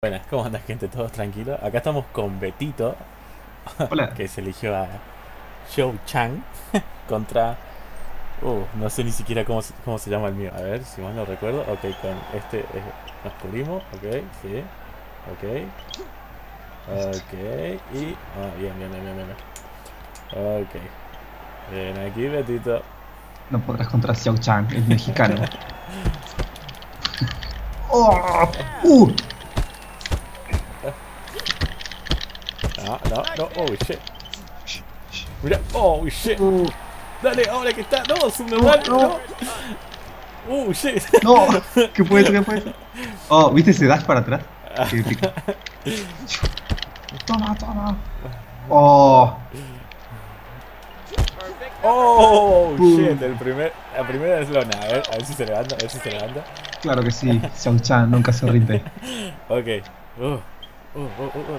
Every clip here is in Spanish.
Buenas, ¿cómo andan, gente? ¿Todos tranquilos? Acá estamos con Betito. Hola. Que se eligió a Xiao Chang contra... no sé ni siquiera cómo se llama el mío. A ver, si mal no recuerdo. Ok, con este nos cubrimos. Ok, sí. Ok. Y... bien. Ok. Ven aquí, Betito. No podrás contra Xiao Chang, el mexicano. No, oh shit. Mira, oh shit. Dale, ahora que está. No, subnormal. Oh shit. No, ¿qué puede ser? Oh, ¿viste ese dash para atrás? Toma. Oh shit, la primera es lona. A ver si se levanta, Claro que sí, Sean Chan nunca se rinde. Ok.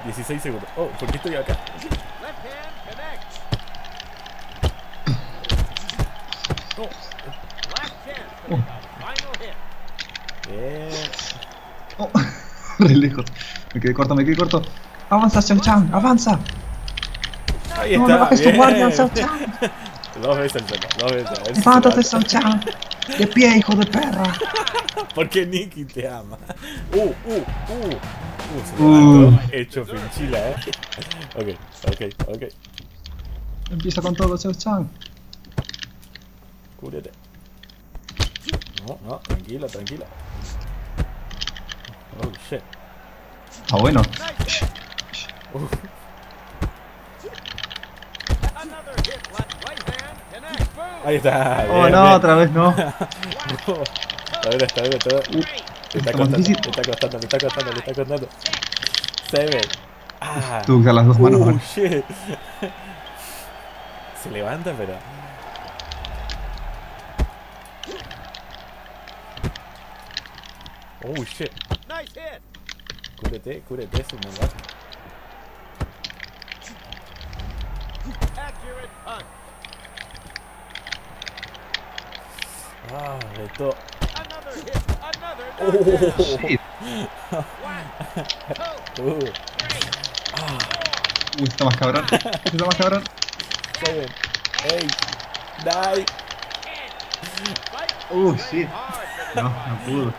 16 segundos. ¿Por qué estoy acá? Re lejos. Me quedé corto. Avanza, Sean Chan, avanza. Ahí está. No bajes tu guardia, Sean Chan. Dos veces. Levántate, Sean Chan. De pie, hijo de perra. Porque Nicky te ama. Hecho pinchila, Ok. Empieza con todo, Xiao Chang. Cúbrete. No, tranquila. Oh, shit. Está bueno. Ahí está. Otra vez no. Está bien. Te está costando. Seven. Tú usas las dos manos. Shit. Se levanta, pero... Oh, shit. Nice hit. Cúrete, es un malvado. Accurate punt. Esto... shit. Está más cabrón. 7, 8, 9. Shit. No pudo.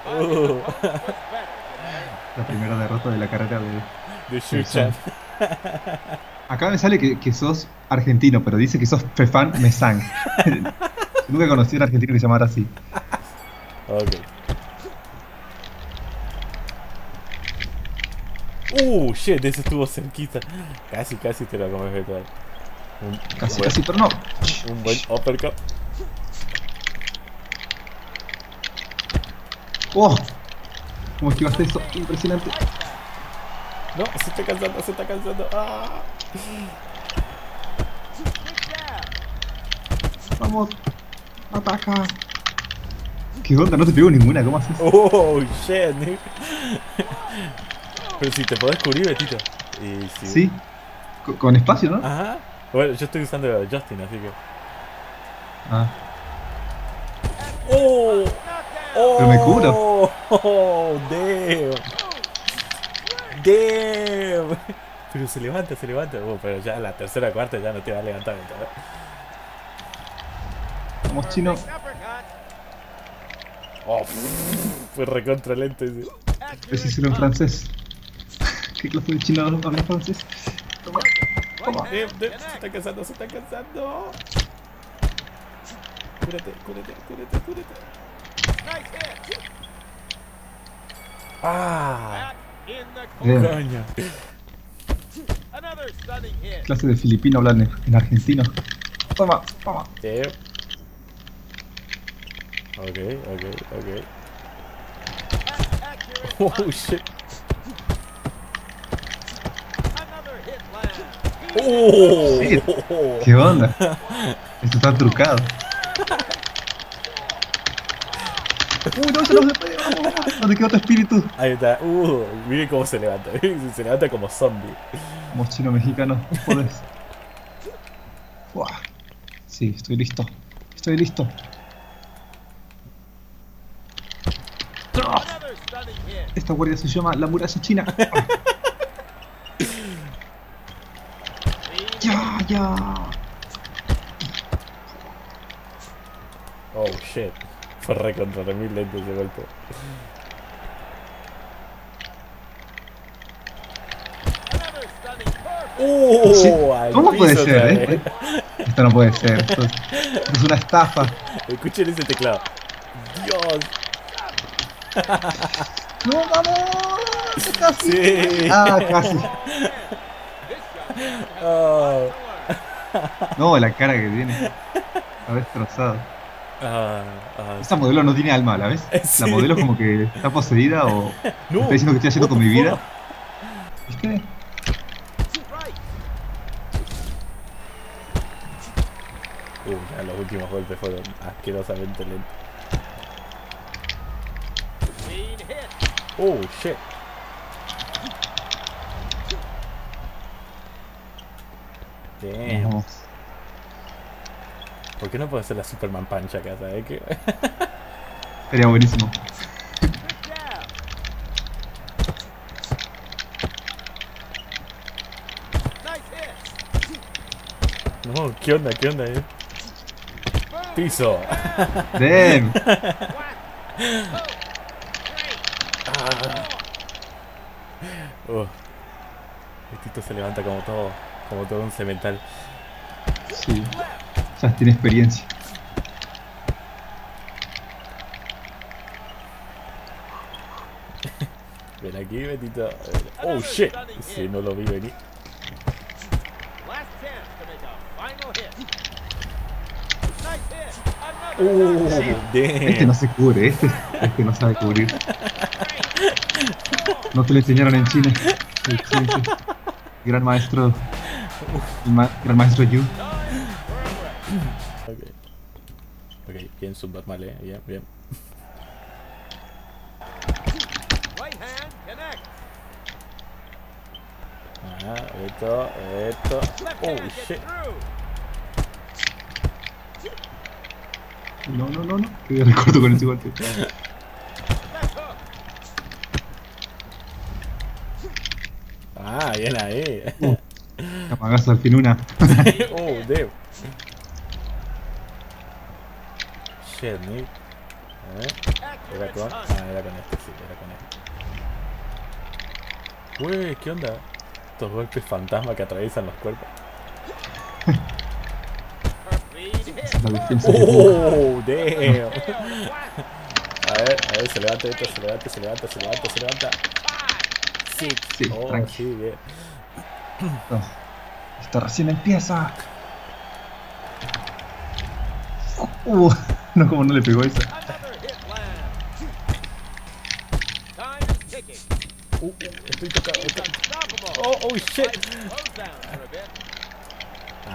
La primera derrota de la carrera de Sean Chan. Acá me sale que sos argentino, pero dice que sos Pphan Messang. Nunca conocí a un argentino que se llamara así. Ok. Shit, ese estuvo cerquita. Casi te lo comes, Beto. Casi, pero no. Un buen uppercut. ¿Cómo esquivaste eso? Impresionante. No, se está cansando. Vamos. Ataca. ¿Qué onda? No te pego ninguna, ¿cómo haces? Oh, shit, Nick. Pero si te podés cubrir, Betito. Sí. Con espacio, ¿no? Ajá. Bueno, yo estoy usando Justin, así que... Pero me cubro. Damn. Pero se levanta. Pero ya la tercera cuarta ya no te va a levantar. Vamos, chino. Fue recontra lento ese. Pero si hicieron en francés. ¿Qué clase de chino habla francés? Toma. Se está cansando. Cúrate. Coño. Clase de filipino hablan en argentino. Toma. Ok. Oh shit. Shit. ¿Qué onda? Esto está trucado. No, se los despedí. ¿Dónde quedó tu espíritu? Ahí está. Miren cómo se levanta. Se levanta como zombie. Como chino mexicano. Podés. Sí, estoy listo. Esta guardia se llama la muralla china. Ya, ya. Oh shit. Fue re contra 3000 lentes de golpe. Sí. ¿Cómo puede ser, Esto no puede ser, esto es una estafa. Escuchen ese teclado. Dios. ¡No, vamos! ¡Casi! Sí. Ah, casi. Oh. No, la cara que tiene. Está destrozado. Esta modelo no tiene alma, ¿la ves? Sí. La modelo como que está poseída o... No. ¿Está diciendo que estoy haciendo con mi vida? ¿Viste? Ya los últimos golpes fueron asquerosamente lentos. Oh, shit. Damn. No. ¿Por qué no puedo hacer la Superman Punch acá, sabes qué? Sería buenísimo. No, qué onda, Piso. Damn. Betito se levanta como todo un cemental. Sí, ya tiene experiencia. Ven aquí, Betito. Oh shit, si no lo vi venir. Este no se cubre, este no sabe cubrir. No te lo enseñaron en China. Gran maestro. Gran maestro Yu. Ok, bien subnormal, bien. Esto. Oh shit. No. Yo recuerdo con ese golpe. Ah, bien ahí. Apagás al fin una. Oh, damn. Shit, Nick. A ver. Era con. Era con este, sí, Uy, ¿qué onda? Estos golpes fantasma que atraviesan los cuerpos. Oh, damn. A ver, se levanta esto, se levanta. Sí, tranquilo. Bien. No, esto recién empieza. No, como no le pegó esa. Estoy tocado. Oh shit.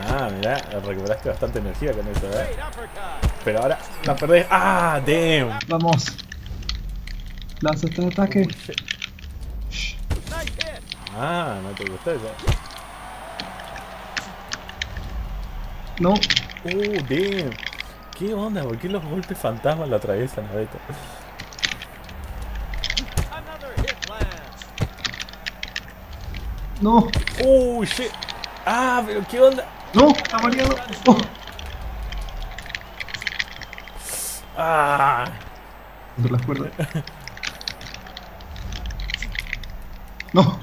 Ah, mirá, recuperaste bastante energía con eso, ¿eh? Pero ahora la perdés. ¡Ah, damn! Vamos. Lanza este ataque. Ah, no te gustó eso. No. Oh, damn. ¿Qué onda? ¿Por qué los golpes fantasmas la atraviesan a esto? No. Oh, shit. Ah, pero ¿qué onda? No, está mareado. Oh. Ah. Contra las cuerdas. No.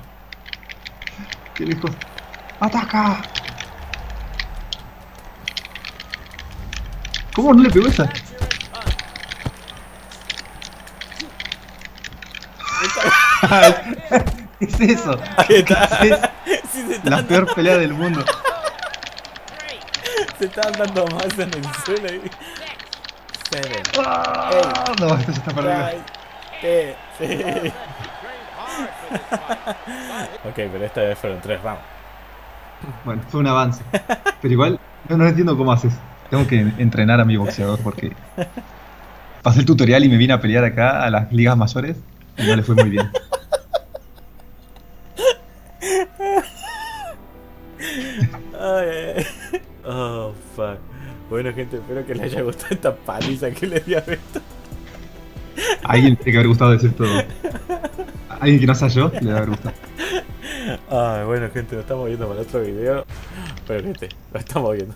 Qué lejos. ¡Ataca! ¿Cómo no le pegó esa? ¿Qué es eso? Ahí está. La peor pelea del mundo. Se estaban dando más en el suelo ahí. 7. No, esto ya está perdido. 6. Ok, pero esta vez fueron 3 rounds. Bueno, fue un avance. Pero igual, no entiendo cómo haces. Tengo que entrenar a mi boxeador porque pasé el tutorial y me vine a pelear acá a las ligas mayores y no le fue muy bien. Oh, fuck. Bueno, gente, espero que les haya gustado esta paliza que les di a Beto. A alguien tiene que haber gustado decir todo. alguien que no sea yo, le va a haber gustado. Bueno, gente, nos estamos viendo para el otro video. Pero, gente, nos estamos viendo.